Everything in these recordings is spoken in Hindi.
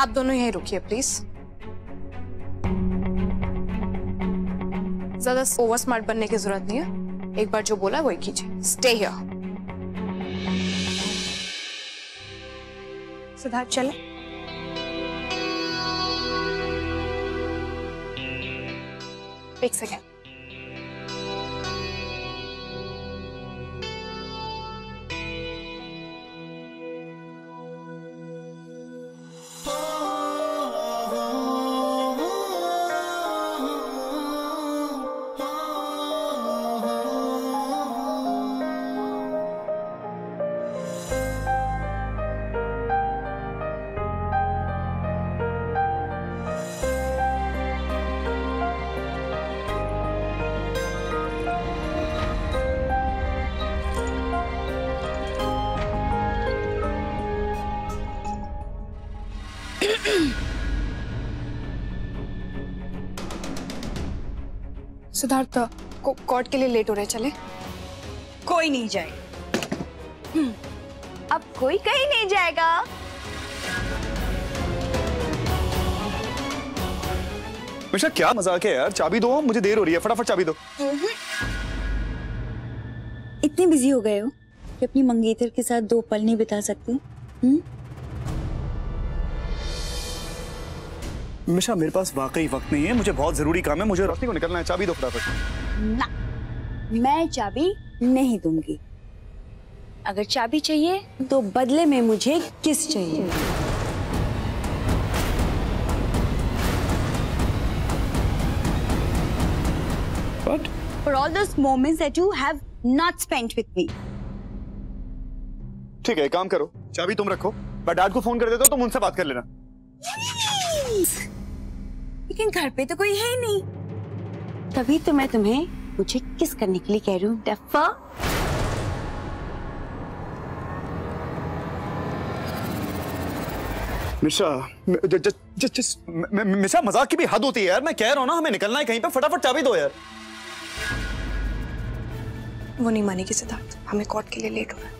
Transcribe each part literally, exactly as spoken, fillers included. आप दोनों यहीं रुकिए प्लीज। ज्यादा ओवर स्मार्ट बनने की जरूरत नहीं है, एक बार जो बोला वही कीजिए। Stay here. सिद्धार्थ चले। एक सेकेंड। सिद्धार्थ कोर्ट के लिए लेट हो रहे, चले। कोई नहीं जाए, अब कोई कहीं नहीं जाएगा। मिशा क्या मजाक है यार, चाबी दो, मुझे देर हो रही है, फटाफट चाबी दो। इतने बिजी हो गए हो कि अपनी मंगेतर के साथ दो पल नहीं बिता सकते? हुँ? मिशा मेरे पास वाकई वक्त नहीं है, मुझे बहुत जरूरी काम है, मुझे रोशनी को निकलना है, चाबी दो फटाफट। ना, मैं चाबी नहीं दूंगी। अगर चाबी चाहिए तो बदले में मुझे किस चाहिए? What? For all those moments that you have not spent with me. ठीक है, काम करो, चाबी तुम रखो, बट डैड को फोन कर देता हूँ, तुम उनसे बात कर लेना। लेकिन घर पे तो कोई है ही नहीं, तभी तो मैं तुम्हें मुझे किस करने के लिए कह रही हूँ। डफा मिशा, मिशा मजाक की भी हद होती है यार, मैं कह रहा हूँ ना हमें निकलना है कहीं पे, फटाफट चाबी दो यार। वो नहीं मानेगी सिद्धार्थ, हमें कोर्ट के लिए लेट हो रहा है।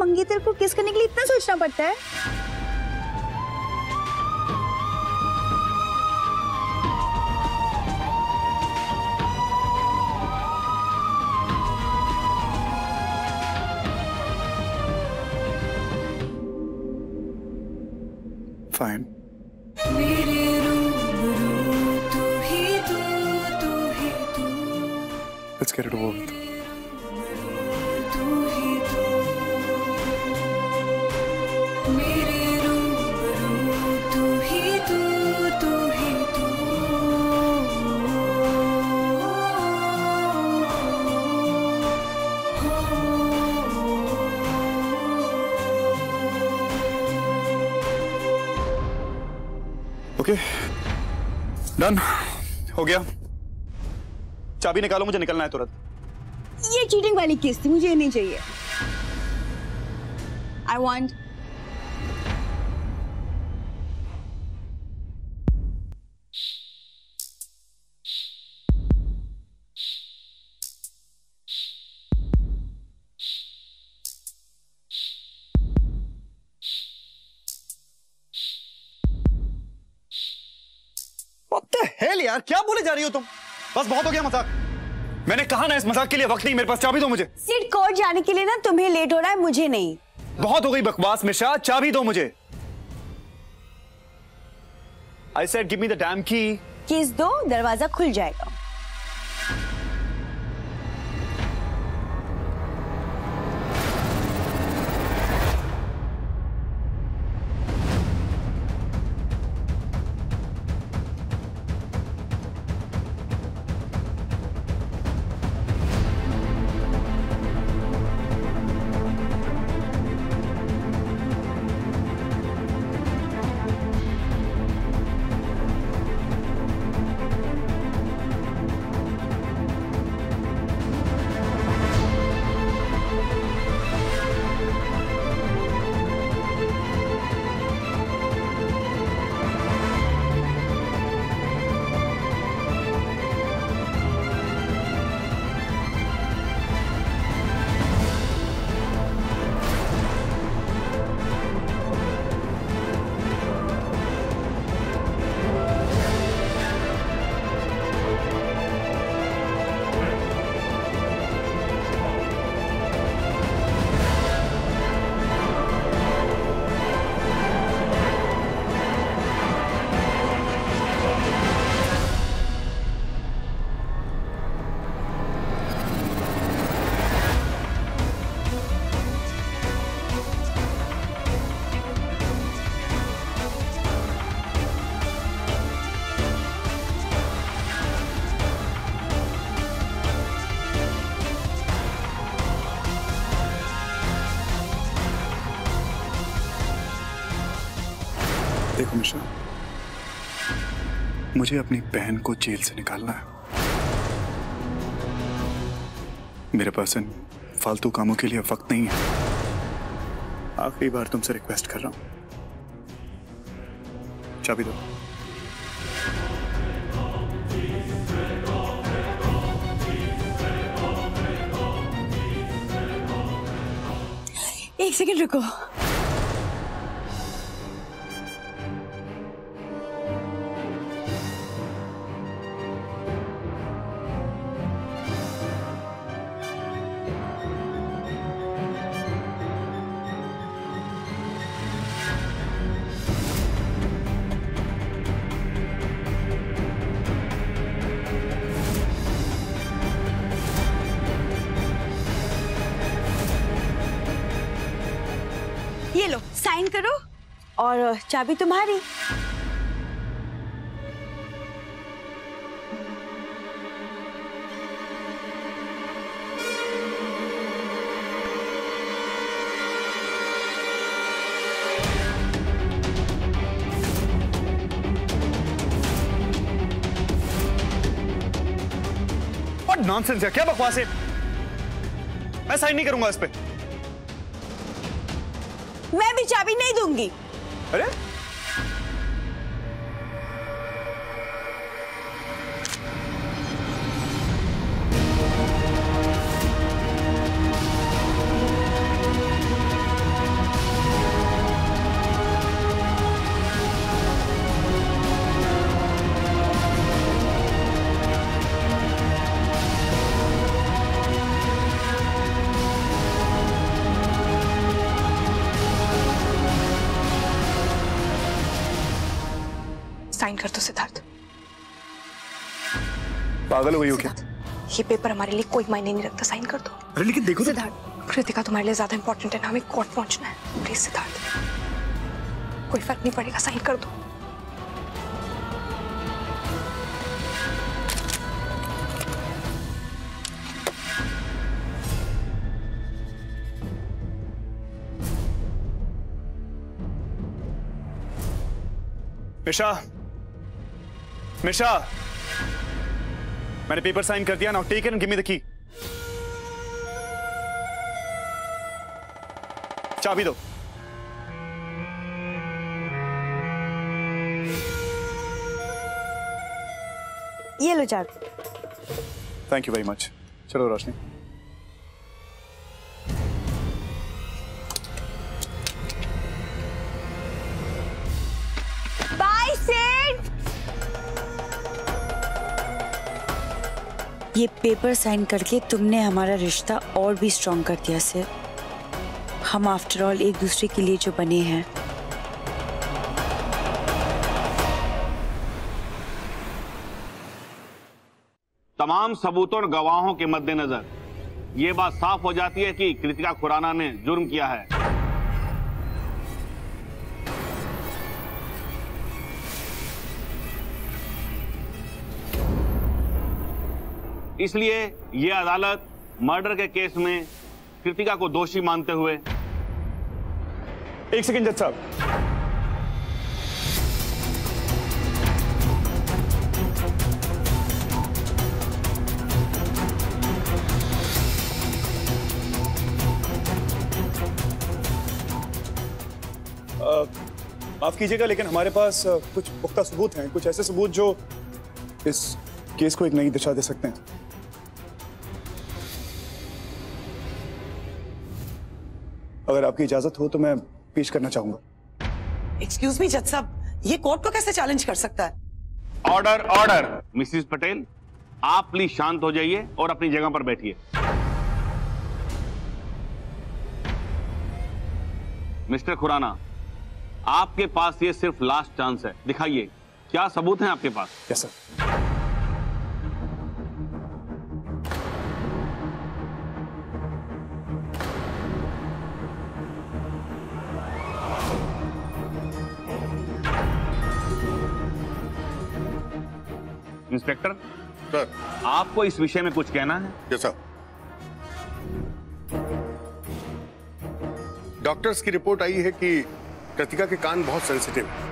मंगेतर को किस करने के लिए इतना सोचना पड़ता है? Fine. Let's get it over with. Done हो गया, चाबी निकालो, मुझे निकलना है तुरंत। ये चीटिंग वाली केस थी, मुझे ये नहीं चाहिए। आई वांट यार, क्या बोले जा रही हो तुम? बस बहुत हो गया मजाक। मैंने कहा ना इस मजाक के लिए वक्त नहीं मेरे पास, चाबी दो मुझे। सिड कोर्ट जाने के लिए ना तुम्हें लेट हो रहा है, मुझे नहीं। बहुत हो गई बकवास मिशा, चाबी दो मुझे। I said give me the damn key. किस दो, दरवाजा खुल जाएगा। देखो मिशा, मुझे अपनी बहन को जेल से निकालना है। मेरे पास इन फालतू कामों के लिए वक्त नहीं है। आखिरी बार तुमसे रिक्वेस्ट कर रहा हूं, चाबी दो। एक सेकंड रुको। ये लो, साइन करो और चाबी तुम्हारी। व्हाट नॉनसेंस है, क्या बकवास है। मैं साइन नहीं करूंगा इस पे। मैं भी चाबी नहीं दूंगी। अरे साइन कर दो सिद्धार्थ। पागल हो गई हो क्या? ये पेपर हमारे लिए कोई मायने नहीं रखता, साइन कर दो। अरे लेकिन देखो सिद्धार्थ, कृतिका तुम्हारे लिए ज्यादा इंपॉर्टेंट है ना, हमें कोर्ट पहुंचना है। प्लीज सिद्धार्थ, कोई फर्क नहीं पड़ेगा, साइन कर दो। मिशा, मिशा, मैंने पेपर साइन कर दिया ना। Take it and give me the key. चाबी दो। ये लो चाबी। Thank you very much. चलो रोशनी। ये पेपर साइन करके तुमने हमारा रिश्ता और भी स्ट्रॉन्ग कर दिया सिर। हम आफ्टर ऑल एक दूसरे के लिए जो बने हैं। तमाम सबूतों और गवाहों के मद्देनजर ये बात साफ हो जाती है कि कृतिका खुराना ने जुर्म किया है। इसलिए यह अदालत मर्डर के केस में कृतिका को दोषी मानते हुए। एक सेकंड जज साहब, माफ कीजिएगा लेकिन हमारे पास कुछ पुख्ता सबूत हैं, कुछ ऐसे सबूत जो इस केस को एक नई दिशा दे सकते हैं। अगर आपकी इजाजत हो तो मैं पेश करना चाहूंगा। एक्सक्यूज मी जज साहब, ये कोर्ट को कैसे चैलेंज कर सकता है? Order order. मिसेस पटेल, आप प्लीज शांत हो जाइए और अपनी जगह पर बैठिए। मिस्टर खुराना, आपके पास ये सिर्फ लास्ट चांस है, दिखाइए क्या सबूत हैं आपके पास। Yes sir. इंस्पेक्टर सर, आपको इस विषय में कुछ कहना है? Yes sir. डॉक्टर्स की रिपोर्ट आई है कि कृतिका के कान बहुत सेंसिटिव है।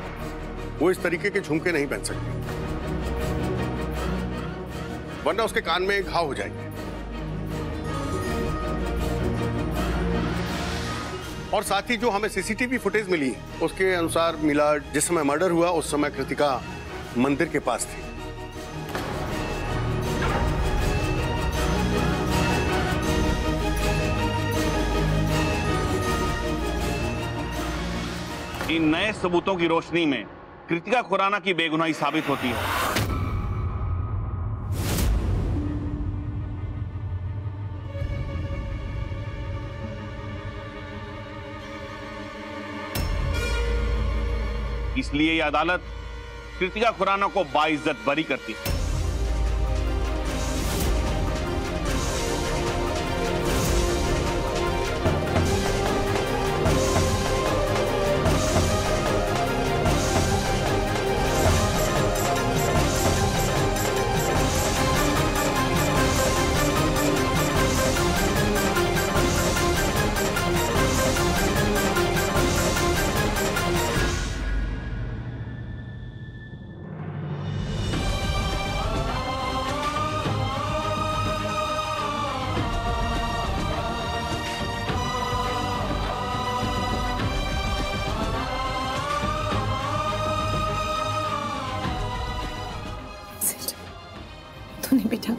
वो इस तरीके के झुमके नहीं पहन सकती, वरना उसके कान में घाव हो जाएंगे। और साथ ही जो हमें सीसीटीवी फुटेज मिली उसके अनुसार मिला, जिस समय मर्डर हुआ उस समय कृतिका मंदिर के पास थी। इन नए सबूतों की रोशनी में कृतिका खुराना की बेगुनाही साबित होती है। इसलिए यह अदालत कृतिका खुराना को बाइज्जत बरी करती है।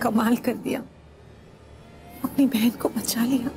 कमाल कर दिया, अपनी बहन को बचा लिया।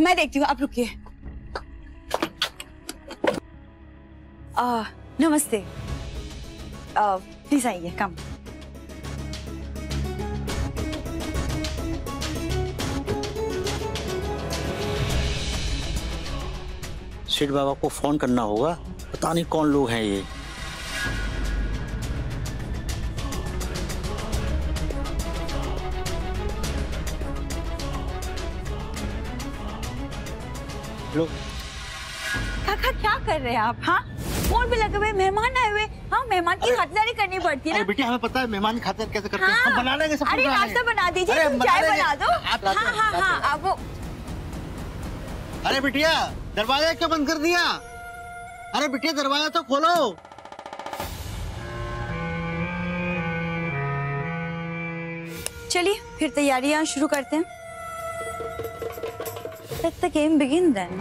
मैं देखती हूँ, आप रुकिए। नमस्ते, प्लीज आइए। कम शिव बाबा को फोन करना होगा, पता नहीं कौन लोग हैं ये। काका क्या कर रहे हैं आप? हाँ, फोन पे लगे हुए मेहमान आए हुए। हाँ, मेहमान की खातिरदारी करनी पड़ती है ना। बेटा हमें पता है मेहमान खातिर कैसे करते हैं। हाँ, हम बना लेंगे सब। अरे नाश्ता बना दीजिए, चाय बना दो। हाँ हाँ हाँ आप वो। अरे बिटिया दरवाजा क्यों बंद कर दिया? अरे बिटिया दरवाजा तो खोलो। चलिए फिर तैयारियाँ शुरू करते हैं। Let the game begin then.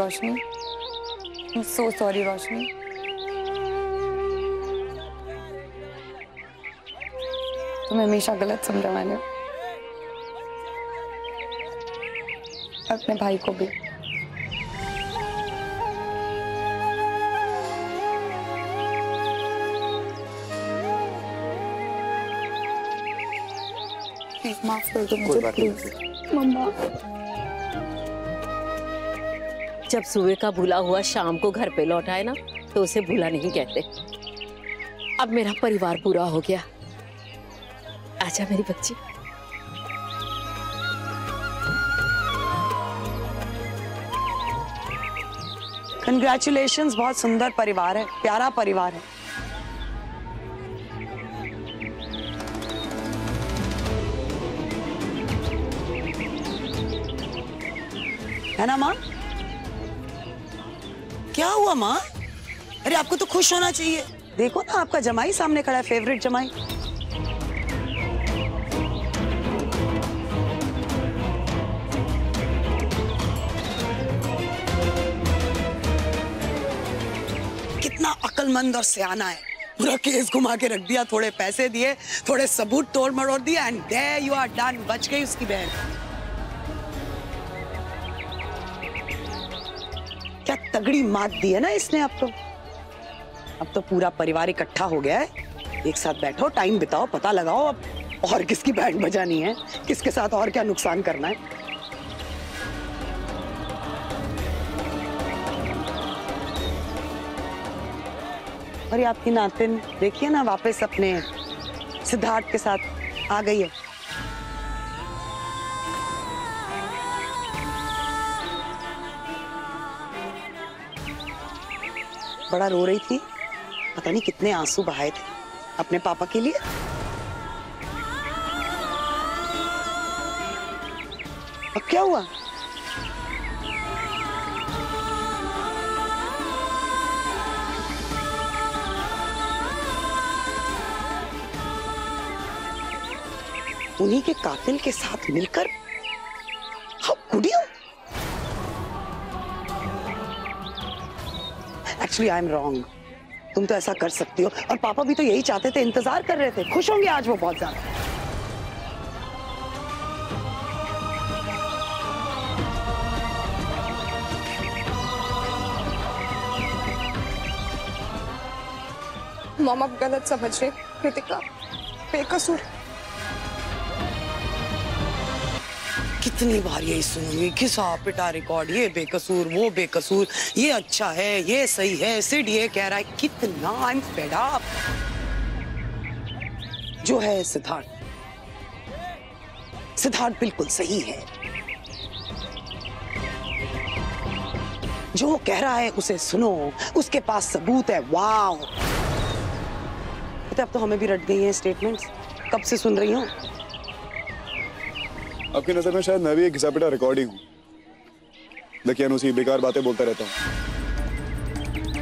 Roshni, I'm so sorry, Roshni. तुम्हें हमेशा गलत समझा मैंने, अपने भाई को भी। माफ कर दो मुझे प्लीज मम्मा। जब सुबह का भूला हुआ शाम को घर पे लौटा है ना, तो उसे भूला नहीं कहते। अब मेरा परिवार पूरा हो गया। आजा मेरी बच्ची। कंग्रेचुलेशंस, बहुत सुंदर परिवार है, प्यारा परिवार है। है ना माँ? क्या हुआ माँ? अरे आपको तो खुश होना चाहिए। देखो ना आपका जमाई सामने खड़ा है, फेवरेट जमाई। कितना अक्लमंद और सयाना है। पूरा केस घुमा के रख दिया, थोड़े पैसे दिए, थोड़े सबूत तोड़ मरोड़ दिया, and there you are done. बच गई उसकी बहन। क्या तगड़ी मात दी है ना इसने आपको। अब तो पूरा परिवार इकट्ठा हो गया है, एक साथ बैठो, टाइम बिताओ, पता लगाओ अब और किसकी बैंड बजानी है, किसके साथ और क्या नुकसान करना है। और ये आपकी नातिन देखिए ना, वापस अपने सिद्धार्थ के साथ आ गई है। बड़ा रो रही थी, पता नहीं कितने आंसू बहाए थे अपने पापा के लिए। अब क्या हुआ? उन्हीं के कातिल के साथ मिलकर हाँ कुड़ियों। Actually, I'm wrong. तुम तो ऐसा कर सकती हो, और पापा भी तो यही चाहते थे, इंतजार कर रहे थे, खुश होंगे आज वो बहुत ज्यादा। मॉम आप गलत समझ रहे, कृतिका बेकसूर। कितनी बार यही सुनूंगी कि साहब पिटा रिकॉर्ड, ये बेकसूर वो बेकसूर, ये अच्छा है ये सही है, सिड ये कह रहा है, कितना I'm fed up। जो है सिद्धार्थ, सिद्धार्थ बिल्कुल सही है। जो कह रहा है उसे सुनो, उसके पास सबूत है। वाओ, अब तो हमें भी रट गई हैं स्टेटमेंट्स, कब से सुन रही हूँ। आपकी नजर में शायद मैं भी एक घिसा पिटा रिकॉर्डिंग हूँ, लेकिन उसी बेकार बातें बोलता रहता हूँ।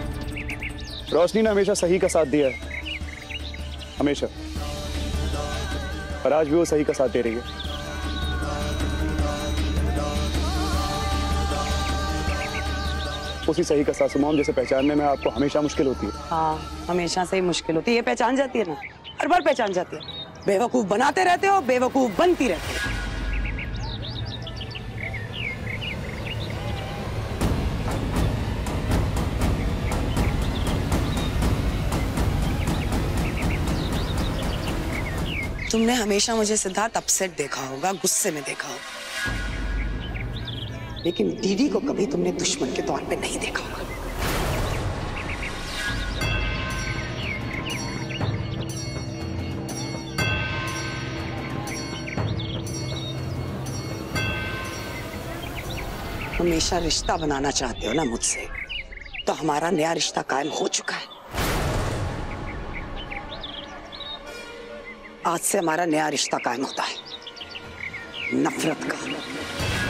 रोशनी ने हमेशा सही का साथ दिया है, हमेशा, और आज भी वो सही का साथ दे रही है। उसी सही का साथ सुमोम जैसे पहचानने में आपको हमेशा मुश्किल होती है। हाँ, हमेशा से ही मुश्किल होती है। ये पहचान जाती है ना, हर बार पहचान जाती है। बेवकूफ बनाते रहते हो, बेवकूफ बनती रहती है। तुमने हमेशा मुझे सिद्धार्थ अपसेट देखा होगा, गुस्से में देखा होगा, लेकिन दीदी को कभी तुमने दुश्मन के तौर पे नहीं देखा होगा। हमेशा रिश्ता बनाना चाहते हो ना मुझसे, तो हमारा नया रिश्ता कायम हो चुका है। आज से हमारा नया रिश्ता कायम होता है, नफरत का।